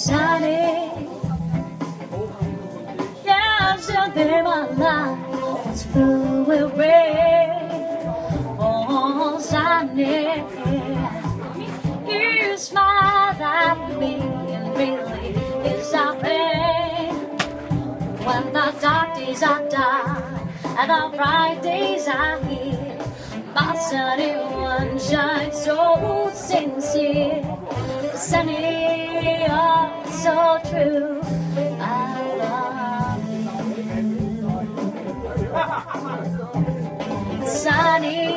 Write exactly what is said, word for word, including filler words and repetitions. sunny. Yeah, I'm still there, my life is full with rain. Oh, sunny, you smile at me and really it's a pain. When the dark days are dark and the bright days are here, my sunny one shines so sincere. Sunny, oh, so true, I love you. Sunny.